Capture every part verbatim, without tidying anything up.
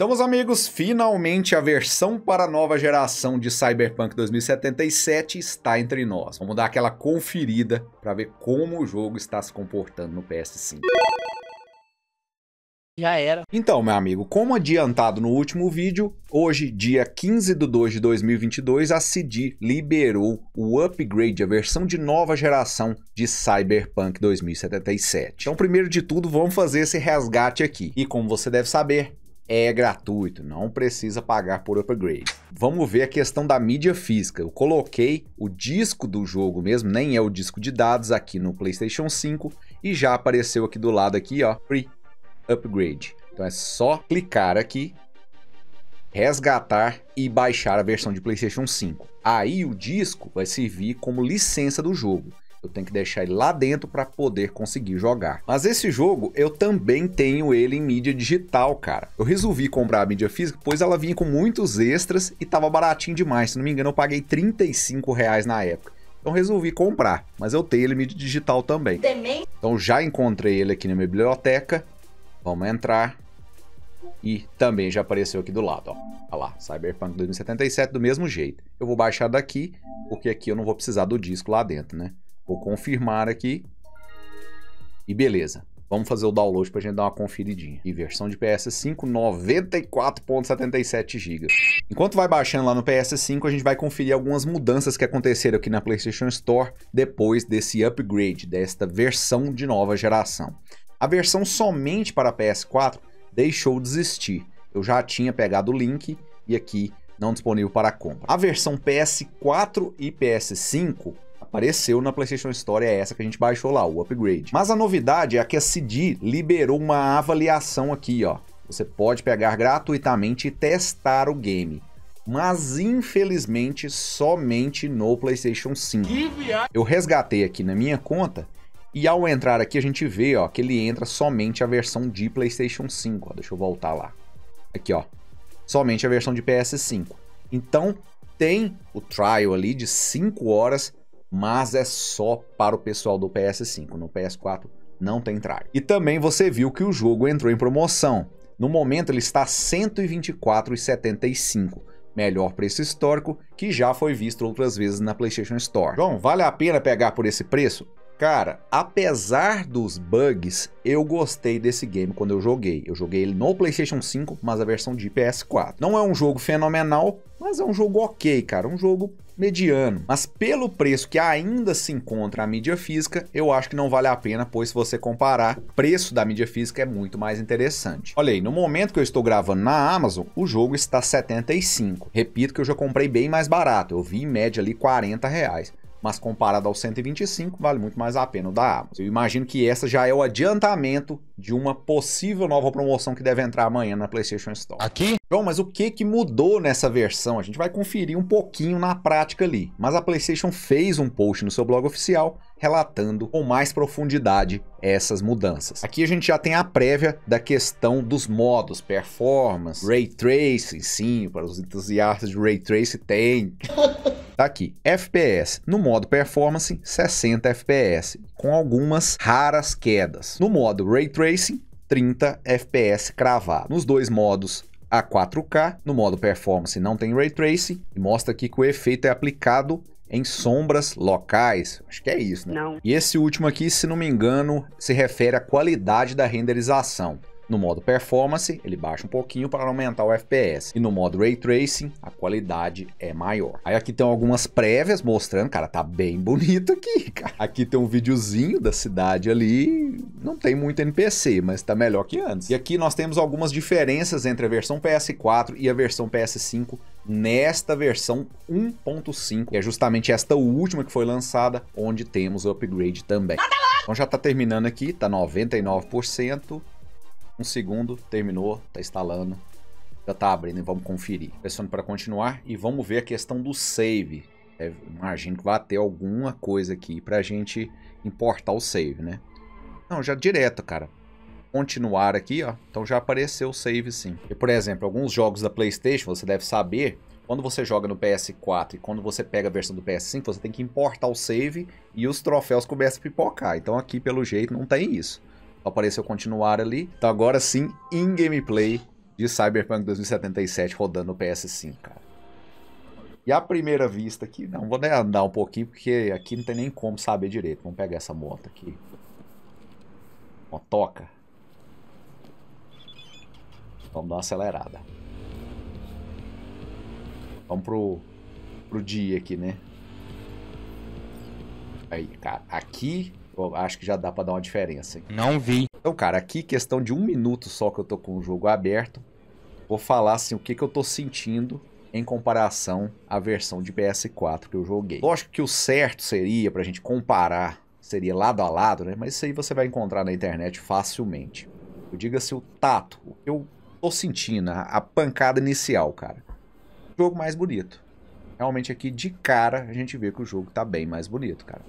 Então, meus amigos, finalmente a versão para a nova geração de Cyberpunk dois mil e setenta e sete está entre nós. Vamos dar aquela conferida para ver como o jogo está se comportando no P S cinco. Já era. Então, meu amigo, como adiantado no último vídeo, hoje, dia quinze de dois de dois mil e vinte e dois, a C D liberou o upgrade, a versão de nova geração de Cyberpunk dois mil e setenta e sete. Então, primeiro de tudo, vamos fazer esse resgate aqui. E como você deve saber, é gratuito, não precisa pagar por upgrade. Vamos ver a questão da mídia física. Eu coloquei o disco do jogo mesmo, nem é o disco de dados, aqui no PlayStation cinco, e já apareceu aqui do lado aqui, ó, free upgrade. Então é só clicar aqui, resgatar e baixar a versão de PlayStation cinco. Aí o disco vai servir como licença do jogo. Eu tenho que deixar ele lá dentro para poder conseguir jogar. Mas esse jogo, eu também tenho ele em mídia digital, cara. Eu resolvi comprar a mídia física, pois ela vinha com muitos extras e tava baratinho demais. Se não me engano, eu paguei trinta e cinco reais na época. Então resolvi comprar, mas eu tenho ele em mídia digital também. Também. Então já encontrei ele aqui na minha biblioteca. Vamos entrar. E também já apareceu aqui do lado, ó. Olha lá, Cyberpunk dois mil e setenta e sete do mesmo jeito. Eu vou baixar daqui, porque aqui eu não vou precisar do disco lá dentro, né? Vou confirmar aqui. E beleza. Vamos fazer o download pra gente dar uma conferidinha. E versão de P S cinco, noventa e quatro vírgula setenta e sete gigabytes. Enquanto vai baixando lá no P S cinco, a gente vai conferir algumas mudanças que aconteceram aqui na PlayStation Store depois desse upgrade, desta versão de nova geração. A versão somente para P S quatro deixou de existir. Eu já tinha pegado o link e aqui não disponível para compra. A versão P S quatro e P S cinco... apareceu na PlayStation Store, é essa que a gente baixou lá, o upgrade. Mas a novidade é que a C D liberou uma avaliação aqui, ó. Você pode pegar gratuitamente e testar o game. Mas, infelizmente, somente no PlayStation cinco. Eu resgatei aqui na minha conta e ao entrar aqui a gente vê, ó, que ele entra somente a versão de PlayStation cinco. Ó, deixa eu voltar lá. Aqui, ó. Somente a versão de P S cinco. Então, tem o trial ali de cinco horas... mas é só para o pessoal do P S cinco, no P S quatro não tem trial. E também você viu que o jogo entrou em promoção. No momento ele está cento e vinte e quatro reais e setenta e cinco centavos, melhor preço histórico que já foi visto outras vezes na PlayStation Store. Bom, vale a pena pegar por esse preço? Cara, apesar dos bugs, eu gostei desse game quando eu joguei. Eu joguei ele no PlayStation cinco, mas a versão de P S quatro. Não é um jogo fenomenal, mas é um jogo ok, cara. Um jogo mediano. Mas pelo preço que ainda se encontra a mídia física, eu acho que não vale a pena, pois se você comparar, o preço da mídia física é muito mais interessante. Olha aí, no momento que eu estou gravando na Amazon, o jogo está setenta e cinco reais. Repito que eu já comprei bem mais barato. Eu vi em média ali quarenta reais. Mas comparado aos cento e vinte e cinco, vale muito mais a pena o da Amazon. Eu imagino que essa já é o adiantamento de uma possível nova promoção que deve entrar amanhã na PlayStation Store. Aqui? Bom, mas o que que mudou nessa versão? A gente vai conferir um pouquinho na prática ali. Mas a PlayStation fez um post no seu blog oficial relatando com mais profundidade essas mudanças. Aqui a gente já tem a prévia da questão dos modos, performance, Ray Tracing, sim, para os entusiastas de Ray Tracing tem... Tá aqui, F P S, no modo Performance, sessenta F P S, com algumas raras quedas. No modo Ray Tracing, trinta F P S cravado. Nos dois modos a quatro K, no modo Performance não tem Ray Tracing, e mostra aqui que o efeito é aplicado em sombras locais. Acho que é isso, né? Não. E esse último aqui, se não me engano, se refere à qualidade da renderização. No modo Performance, ele baixa um pouquinho para aumentar o F P S. E no modo Ray Tracing, a qualidade é maior. Aí aqui tem algumas prévias mostrando, cara, tá bem bonito aqui, cara. Aqui tem um videozinho da cidade ali, não tem muito N P C, mas tá melhor que antes. E aqui nós temos algumas diferenças entre a versão P S quatro e a versão P S cinco nesta versão um ponto cinco. É justamente esta última que foi lançada, onde temos o upgrade também. Então já tá terminando aqui, tá noventa e nove por cento. Um segundo, terminou, tá instalando, já tá abrindo e vamos conferir. Pressionando para continuar e vamos ver a questão do save. É, imagino que vai ter alguma coisa aqui pra gente importar o save, né? Não, já direto, cara. Continuar aqui, ó. Então já apareceu o save sim. E, por exemplo, alguns jogos da PlayStation, você deve saber, quando você joga no P S quatro e quando você pega a versão do P S cinco, você tem que importar o save e os troféus começam a pipocar. Então aqui, pelo jeito, não tem isso. Apareceu continuar ali. Então agora sim, em gameplay de Cyberpunk dois mil e setenta e sete rodando no P S cinco, cara. E a primeira vista aqui, não, vou nem andar um pouquinho, porque aqui não tem nem como saber direito. Vamos pegar essa moto aqui. Motoca. Vamos dar uma acelerada. Vamos pro, pro dia aqui, né? Aí, cara, aqui eu acho que já dá pra dar uma diferença, hein? Não vi. Então, cara, aqui questão de um minuto só que eu tô com o jogo aberto. Vou falar, assim, o que que eu tô sentindo em comparação à versão de P S quatro que eu joguei. Lógico que o certo seria, pra gente comparar, seria lado a lado, né? Mas isso aí você vai encontrar na internet facilmente. Eu digo assim, o tato, o que eu tô sentindo, a pancada inicial, cara. O jogo mais bonito. Realmente aqui, de cara, a gente vê que o jogo tá bem mais bonito, cara.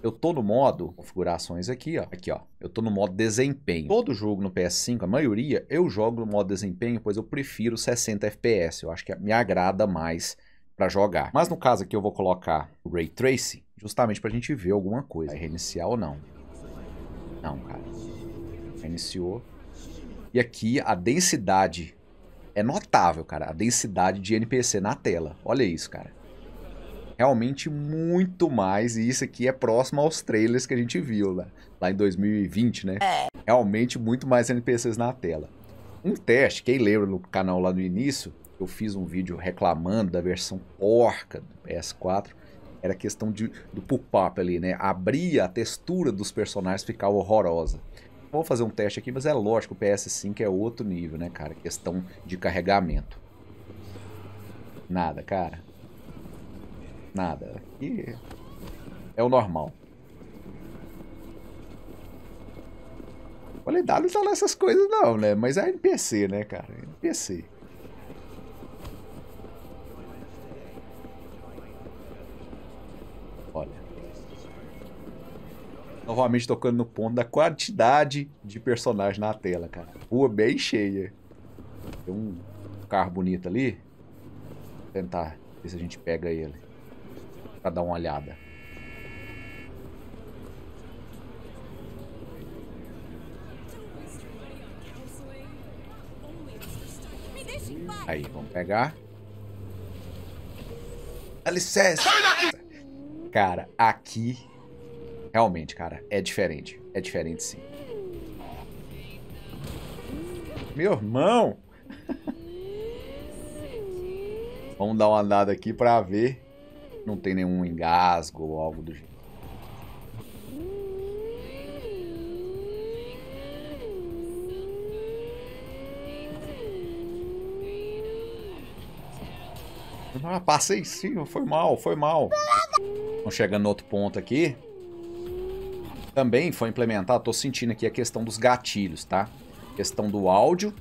Eu tô no modo configurações aqui, ó. Aqui, ó. Eu tô no modo desempenho. Todo jogo no P S cinco, a maioria, eu jogo no modo desempenho, pois eu prefiro sessenta F P S. Eu acho que me agrada mais pra jogar. Mas no caso aqui eu vou colocar o Ray Tracing, justamente pra gente ver alguma coisa. Vai reiniciar ou não? Não, cara. Reiniciou. E aqui a densidade é notável, cara. A densidade de N P C na tela. Olha isso, cara. Realmente muito mais, e isso aqui é próximo aos trailers que a gente viu lá, lá em dois mil e vinte, né? Realmente muito mais N P Cs na tela. Um teste, quem lembra no canal lá no início, eu fiz um vídeo reclamando da versão porca do P S quatro, era questão de, do pop-up ali, né? Abria a textura dos personagens, ficava horrorosa. Vou fazer um teste aqui, mas é lógico, o P S cinco é outro nível, né, cara? Questão de carregamento. Nada, cara. Nada. Aqui é o normal. Qualidade não tá nessas coisas não, né? Mas é N P C, né, cara? N P C. Olha. Novamente tocando no ponto da quantidade de personagens na tela, cara. Rua bem cheia. Tem um carro bonito ali. Vou tentar ver se a gente pega ele. Pra dar uma olhada. Aí, vamos pegar. Dá licença! Cara, aqui realmente, cara, é diferente. É diferente sim. Meu irmão! Vamos dar uma andada aqui pra ver. Não tem nenhum engasgo ou algo do jeito. Ah, passei sim, foi mal, foi mal. Vamos chegando no outro ponto aqui. Também foi implementado, tô sentindo aqui a questão dos gatilhos, tá? A questão do áudio.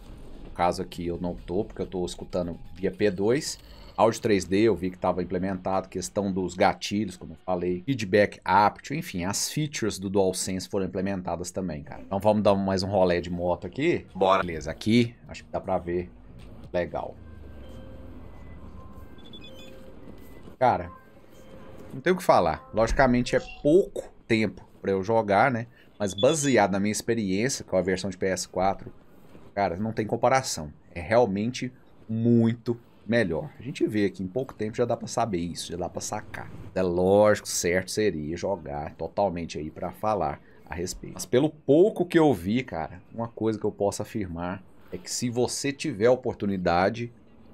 No caso aqui eu não tô, porque eu tô escutando via P dois. Áudio três D eu vi que estava implementado, questão dos gatilhos, como eu falei, feedback áptico, enfim, as features do DualSense foram implementadas também, cara. Então vamos dar mais um rolê de moto aqui. Bora. Beleza, aqui acho que dá pra ver. Legal. Cara, não tem o que falar. Logicamente é pouco tempo pra eu jogar, né? Mas baseado na minha experiência com a versão de P S quatro, cara, não tem comparação. É realmente muito melhor. A gente vê aqui, em pouco tempo já dá pra saber isso, já dá pra sacar. É lógico, certo seria jogar totalmente aí pra falar a respeito. Mas pelo pouco que eu vi, cara, uma coisa que eu posso afirmar é que se você tiver oportunidade,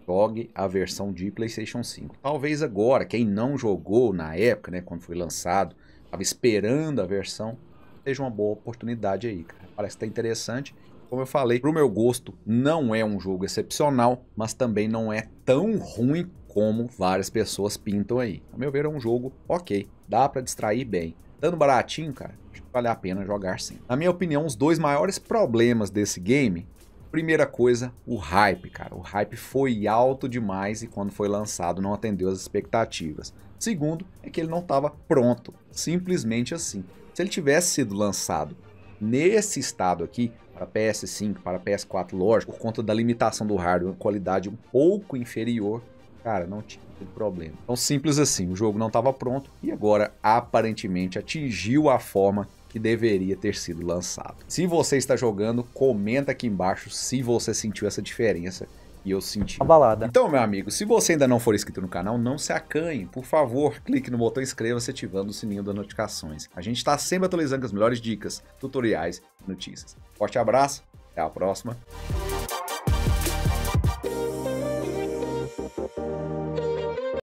jogue a versão de PlayStation cinco. Talvez agora, quem não jogou na época, né, quando foi lançado, tava esperando a versão, seja uma boa oportunidade aí, cara. Parece que tá interessante. Como eu falei, pro meu gosto, não é um jogo excepcional, mas também não é tão ruim como várias pessoas pintam aí. Ao meu ver, é um jogo ok, dá pra distrair bem. Dando baratinho, cara, acho que vale a pena jogar sim. Na minha opinião, os dois maiores problemas desse game, primeira coisa, o hype, cara. O hype foi alto demais e quando foi lançado não atendeu as expectativas. Segundo, é que ele não estava pronto, simplesmente assim. Se ele tivesse sido lançado nesse estado aqui, para P S cinco, para P S quatro, lógico, por conta da limitação do hardware, uma qualidade um pouco inferior, cara, não tinha problema. Então simples assim, o jogo não estava pronto e agora aparentemente atingiu a forma que deveria ter sido lançado. Se você está jogando, comenta aqui embaixo se você sentiu essa diferença. E eu senti uma balada. Então, meu amigo, se você ainda não for inscrito no canal, não se acanhe. Por favor, clique no botão inscreva-se ativando o sininho das notificações. A gente está sempre atualizando com as melhores dicas, tutoriais e notícias. Forte abraço, até a próxima.